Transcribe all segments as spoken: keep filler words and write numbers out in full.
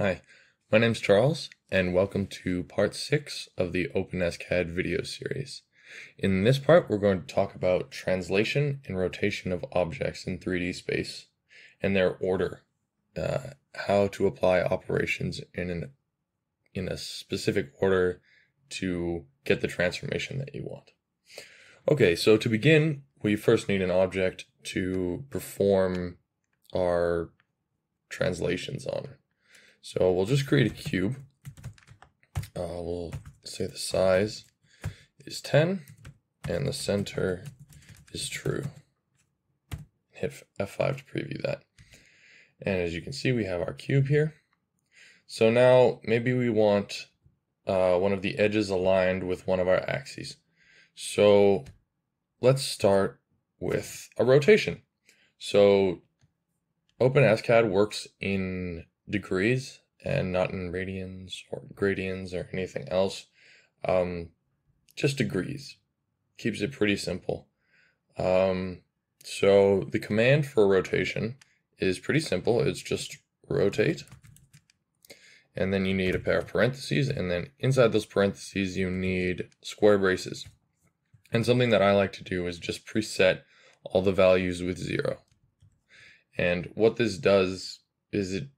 Hi, my name's Charles, and welcome to part six of the OpenSCAD video series. In this part, we're going to talk about translation and rotation of objects in three D space and their order, uh, how to apply operations in, an, in a specific order to get the transformation that you want. Okay, so to begin, we first need an object to perform our translations on. So we'll just create a cube. Uh, we'll say the size is ten and the center is true. Hit F five to preview that. And as you can see, we have our cube here. So now maybe we want uh, one of the edges aligned with one of our axes. So let's start with a rotation. So OpenSCAD works in degrees and not in radians or gradients or anything else, um, just degrees. Keeps it pretty simple. Um, so the command for rotation is pretty simple. It's just rotate, and then you need a pair of parentheses, and then inside those parentheses you need square braces. And something that I like to do is just preset all the values with zero. And what this does is it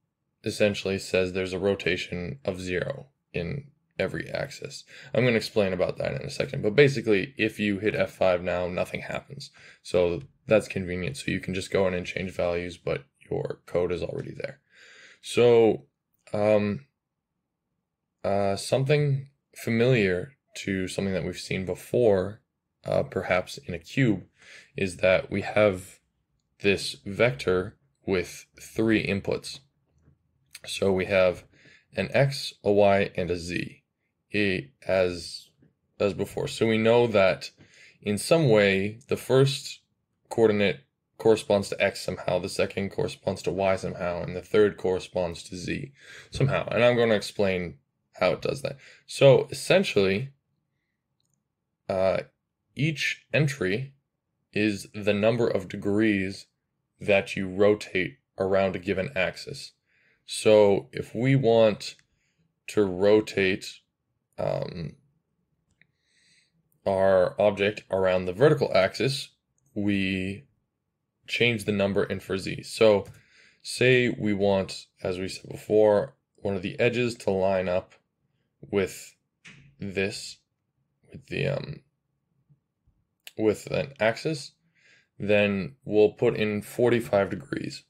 essentially says there's a rotation of zero in every axis. I'm going to explain about that in a second, but basically if you hit F five now, nothing happens. So that's convenient. So you can just go in and change values, but your code is already there. So um, uh, something familiar to something that we've seen before, uh, perhaps in a cube, is that we have this vector with three inputs. So we have an X, a Y, and a Z as, as before. So we know that in some way, the first coordinate corresponds to X somehow, the second corresponds to Y somehow, and the third corresponds to Z somehow. And I'm going to explain how it does that. So essentially, uh, each entry is the number of degrees that you rotate around a given axis. So if we want to rotate um, our object around the vertical axis, we change the number in for Z. So say we want, as we said before, one of the edges to line up with this, with the um, with an axis, then we'll put in forty-five degrees,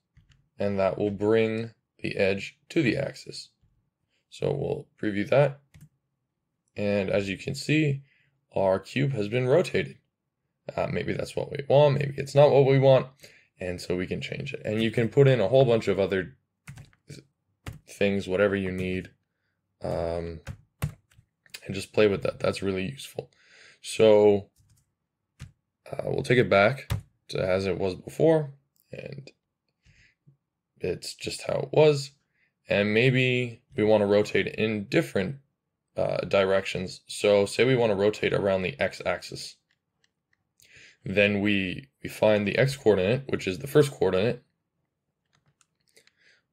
and that will bring the edge to the axis. So we'll preview that, and as you can see, our cube has been rotated. Uh, maybe that's what we want, maybe it's not what we want, and so we can change it. And you can put in a whole bunch of other things, whatever you need, um, and just play with that. That's really useful. So uh, we'll take it back to as it was before, and it's just how it was. And maybe we want to rotate in different uh, directions. So say we want to rotate around the x-axis. Then we, we find the x-coordinate, which is the first coordinate,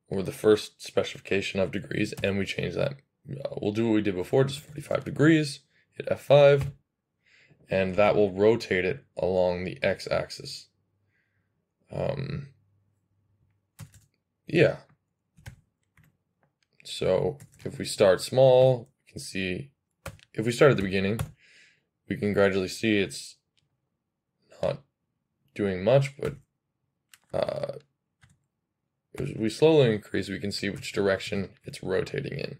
or the first specification of degrees, and we change that. We'll do what we did before, just forty-five degrees, hit F five, and that will rotate it along the x-axis. Um, Yeah, so if we start small, you can see, if we start at the beginning, we can gradually see it's not doing much, but uh, as we slowly increase, we can see which direction it's rotating in.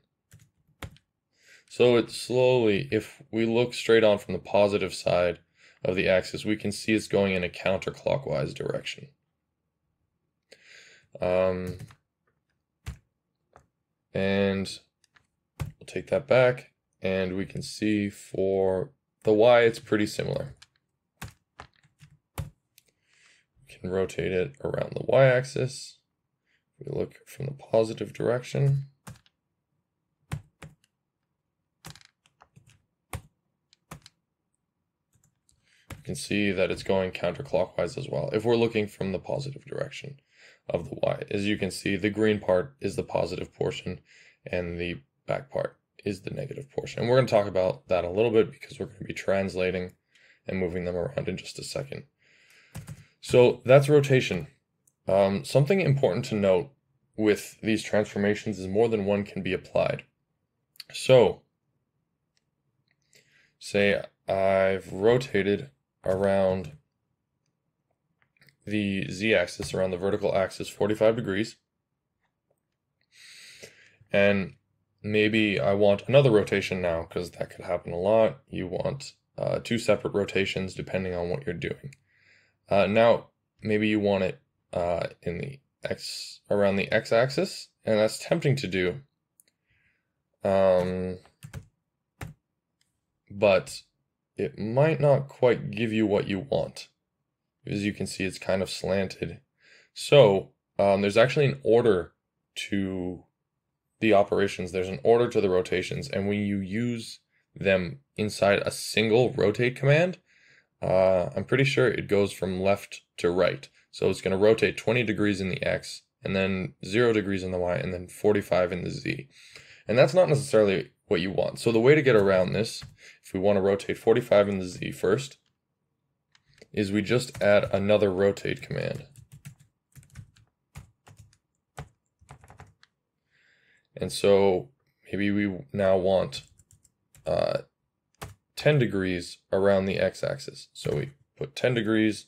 So it's slowly, if we look straight on from the positive side of the axis, we can see it's going in a counterclockwise direction. Um, and we'll take that back, and we can see for the Y, it's pretty similar. We can rotate it around the Y axis. We look from the positive direction. We can see that it's going counterclockwise as well, if we're looking from the positive direction. of the Y. As you can see, the green part is the positive portion and the back part is the negative portion. And we're going to talk about that a little bit because we're going to be translating and moving them around in just a second. So that's rotation. Um, something important to note with these transformations is more than one can be applied. So say I've rotated around the z-axis, around the vertical axis, forty-five degrees, and maybe I want another rotation now, because that could happen a lot. You want uh, two separate rotations depending on what you're doing. Uh, now maybe you want it uh, in the x, around the x-axis, and that's tempting to do, um, but it might not quite give you what you want. As you can see, it's kind of slanted. So um, there's actually an order to the operations. There's an order to the rotations, and when you use them inside a single rotate command, uh, I'm pretty sure it goes from left to right. So it's going to rotate twenty degrees in the X, and then zero degrees in the Y, and then forty-five in the Z. And that's not necessarily what you want. So the way to get around this, if we want to rotate forty-five in the Z first, is we just add another rotate command. And so maybe we now want uh, ten degrees around the x-axis. So we put ten degrees,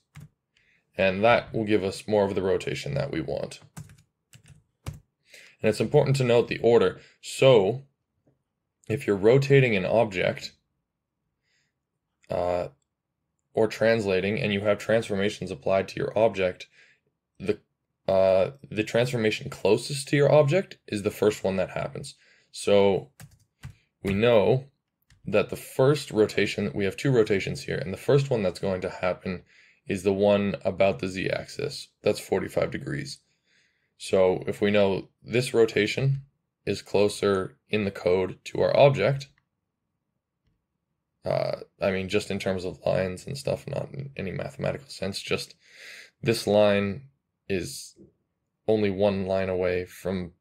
and that will give us more of the rotation that we want. And it's important to note the order. So if you're rotating an object, uh, or translating, and you have transformations applied to your object, the uh, the transformation closest to your object is the first one that happens. So we know that the first rotation, we have two rotations here, and the first one that's going to happen is the one about the z-axis. That's forty-five degrees. So if we know this rotation is closer in the code to our object, Uh, I mean, just in terms of lines and stuff, not in any mathematical sense, just this line is only one line away from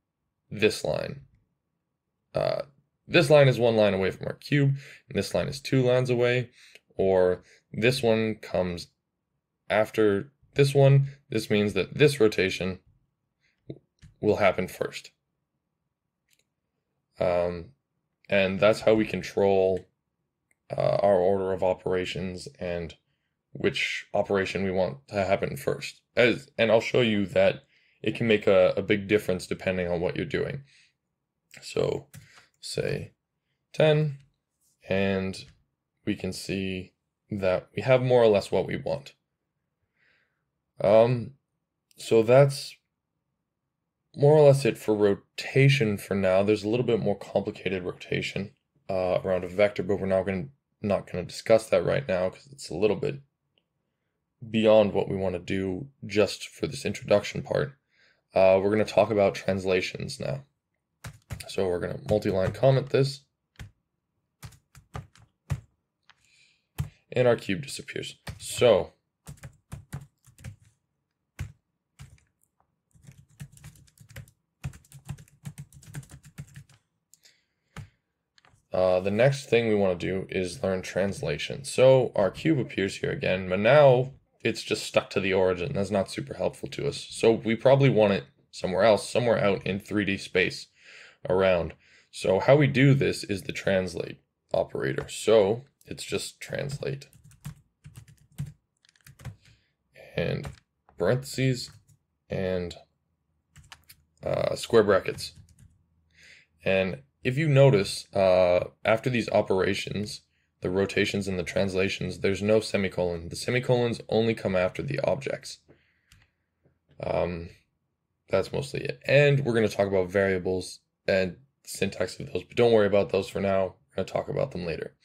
this line. Uh, this line is one line away from our cube, and this line is two lines away, or this one comes after this one. This means that this rotation will happen first. Um, and that's how we control Uh, our order of operations and which operation we want to happen first. As, and I'll show you that it can make a, a big difference depending on what you're doing. So say ten, and we can see that we have more or less what we want. Um, so that's more or less it for rotation for now. There's a little bit more complicated rotation Uh, around a vector, but we're not going not going to discuss that right now because it's a little bit beyond what we want to do just for this introduction part. Uh, we're going to talk about translations now. So we're going to multi-line comment this, and our cube disappears. So Uh, the next thing we want to do is learn translation. So our cube appears here again, but now it's just stuck to the origin. That's not super helpful to us. So we probably want it somewhere else, somewhere out in three D space around. So how we do this is the translate operator. So it's just translate and parentheses and uh, square brackets. And if you notice, uh, after these operations, the rotations and the translations, there's no semicolon. The semicolons only come after the objects. Um, that's mostly it. And we're going to talk about variables and syntax of those, but don't worry about those for now. We're going to talk about them later.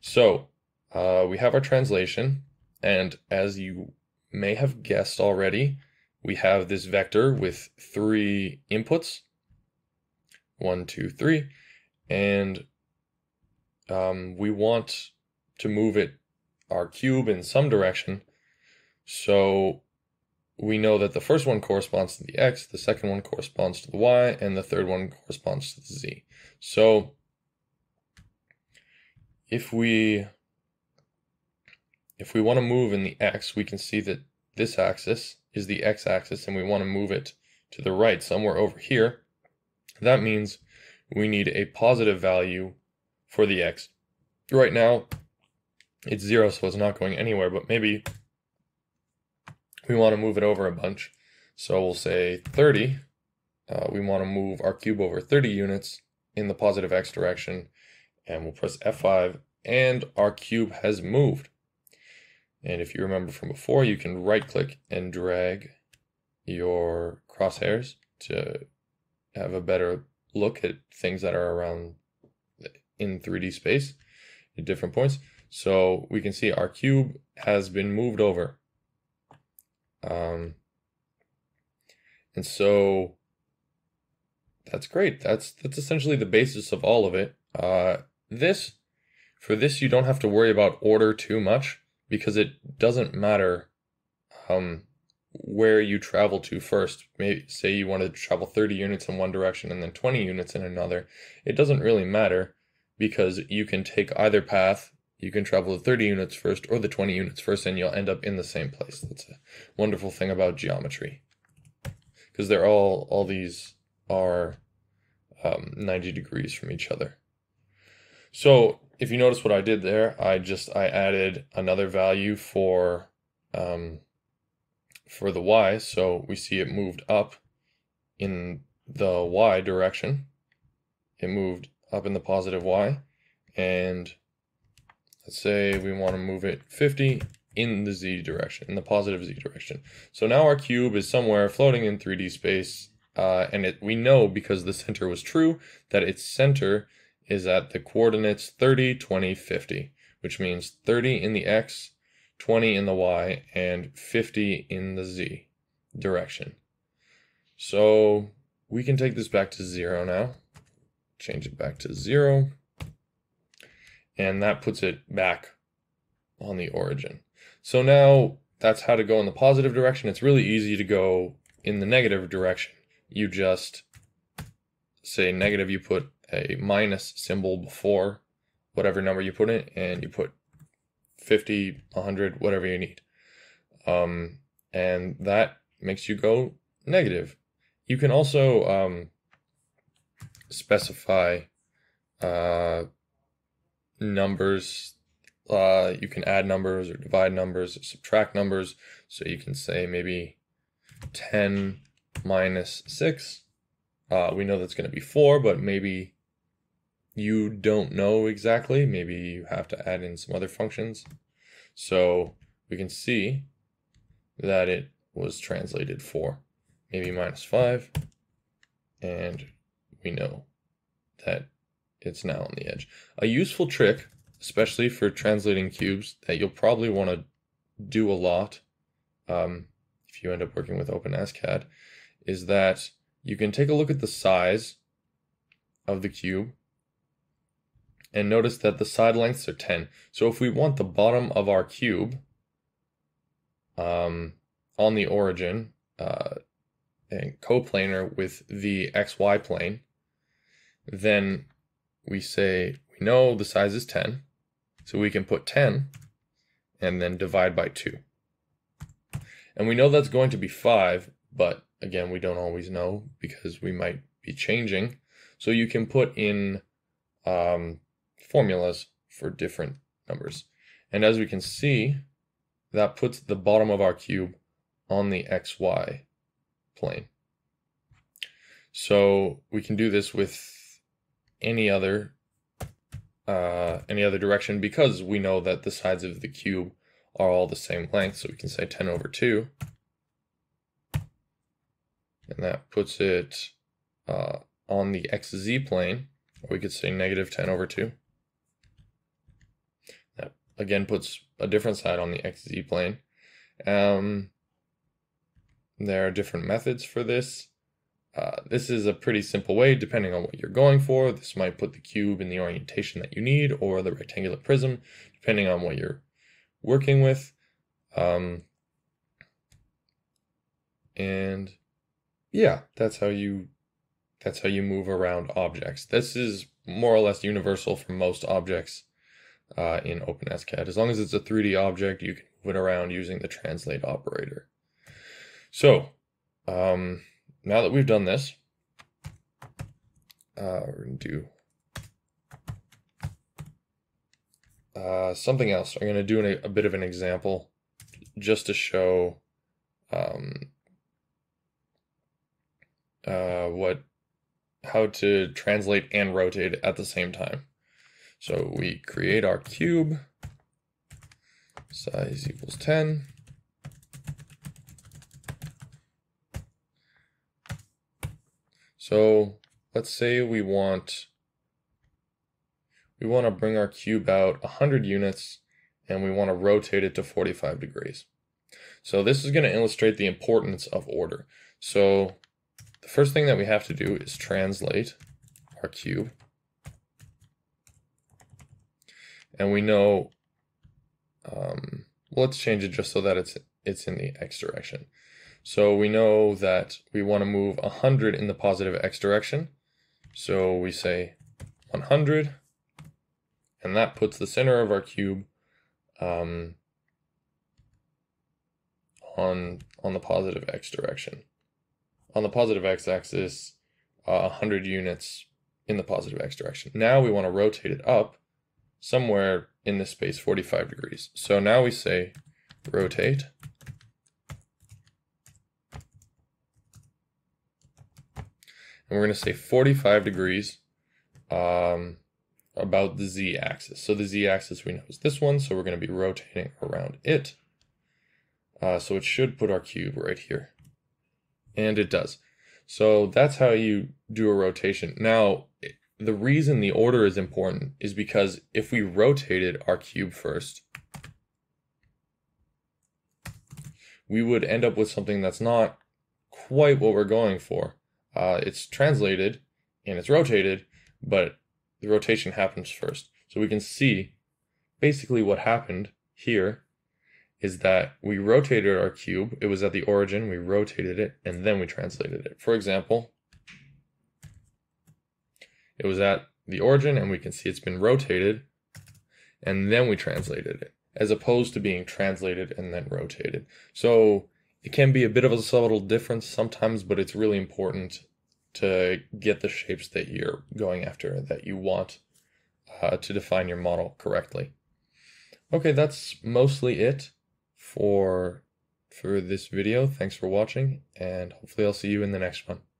So uh, we have our translation, and as you may have guessed already, we have this vector with three inputs. One, two, three, and um, we want to move it, our cube, in some direction. So we know that the first one corresponds to the X, the second one corresponds to the Y, and the third one corresponds to the Z. So if we if we want to move in the X, we can see that this axis is the X axis and we want to move it to the right somewhere over here. That means we need a positive value for the X. Right now it's zero, so it's not going anywhere, but maybe we want to move it over a bunch. So we'll say thirty. Uh, we want to move our cube over thirty units in the positive X direction, and we'll press F five, and our cube has moved. And if you remember from before, you can right click and drag your crosshairs to have a better look at things that are around in three D space at different points. So we can see our cube has been moved over. Um, and so that's great. That's, that's essentially the basis of all of it. Uh, this, for this, you don't have to worry about order too much, because it doesn't matter um, where you travel to first. Maybe say you want to travel thirty units in one direction and then twenty units in another. It doesn't really matter, because you can take either path. You can travel the thirty units first or the twenty units first, and you'll end up in the same place. That's a wonderful thing about geometry, because they're all all these are um, ninety degrees from each other. So if you notice what I did there, I just I added another value for um, for the Y, so we see it moved up in the Y direction. It moved up in the positive Y, and let's say we want to move it fifty in the Z direction, in the positive Z direction. So now our cube is somewhere floating in three D space, uh, and it, we know, because the center was true, that its center is at the coordinates thirty, twenty, fifty, which means thirty in the X, twenty in the Y, and fifty in the Z direction. So we can take this back to zero now, change it back to zero, and that puts it back on the origin. So now that's how to go in the positive direction. It's really easy to go in the negative direction. You just say negative, you put a minus symbol before whatever number you put in, and you put fifty, one hundred, whatever you need. Um, and that makes you go negative. You can also um, specify uh, numbers. Uh, you can add numbers or divide numbers or subtract numbers. So you can say maybe ten minus six. Uh, we know that's going to be four, but maybe you don't know exactly. Maybe you have to add in some other functions. So we can see that it was translated for maybe minus five, and we know that it's now on the edge. A useful trick, especially for translating cubes, that you'll probably want to do a lot um, if you end up working with OpenSCAD, is that you can take a look at the size of the cube and notice that the side lengths are ten. So if we want the bottom of our cube um, on the origin uh, and coplanar with the X Y plane, then we say we know the size is ten, so we can put ten and then divide by two. And we know that's going to be five, but again, we don't always know, because we might be changing. So you can put in um, formulas for different numbers. And as we can see, that puts the bottom of our cube on the X Y plane. So we can do this with any other, uh, any other direction, because we know that the sides of the cube are all the same length. So we can say ten over two. And that puts it uh, on the X Z plane, or we could say negative ten over two. That again puts a different side on the X Z plane. Um, there are different methods for this. Uh, this is a pretty simple way, depending on what you're going for. This might put the cube in the orientation that you need, or the rectangular prism, depending on what you're working with. Um, And yeah, that's how you that's how you move around objects. This is more or less universal for most objects uh, in OpenSCAD. As long as it's a three D object, you can move it around using the translate operator. So um, now that we've done this, uh, we're going to do uh, something else. I'm going to do an, a bit of an example just to show um, uh, what how to translate and rotate at the same time. So we create our cube, size equals ten. So let's say we want we want to bring our cube out one hundred units and we want to rotate it to forty-five degrees. So this is going to illustrate the importance of order. So the first thing that we have to do is translate our cube. And we know, um, well, let's change it just so that it's, it's in the X direction. So we know that we want to move one hundred in the positive X direction. So we say one hundred, and that puts the center of our cube um, on, on the positive X direction. On the positive x-axis, uh, one hundred units in the positive x direction. Now we want to rotate it up somewhere in this space, forty-five degrees. So now we say rotate. And we're going to say forty-five degrees um, about the z-axis. So the z-axis we know is this one, so we're going to be rotating around it. Uh, so it should put our cube right here. And it does. So that's how you do a rotation. Now, the reason the order is important is because if we rotated our cube first, we would end up with something that's not quite what we're going for. Uh, it's translated and it's rotated, but the rotation happens first. So we can see basically what happened here is that we rotated our cube, it was at the origin, we rotated it, and then we translated it. For example, it was at the origin, and we can see it's been rotated, and then we translated it, as opposed to being translated and then rotated. So it can be a bit of a subtle difference sometimes, but it's really important to get the shapes that you're going after, that you want uh, to define your model correctly. Okay, that's mostly it for for this video. Thanks for watching, and hopefully I'll see you in the next one.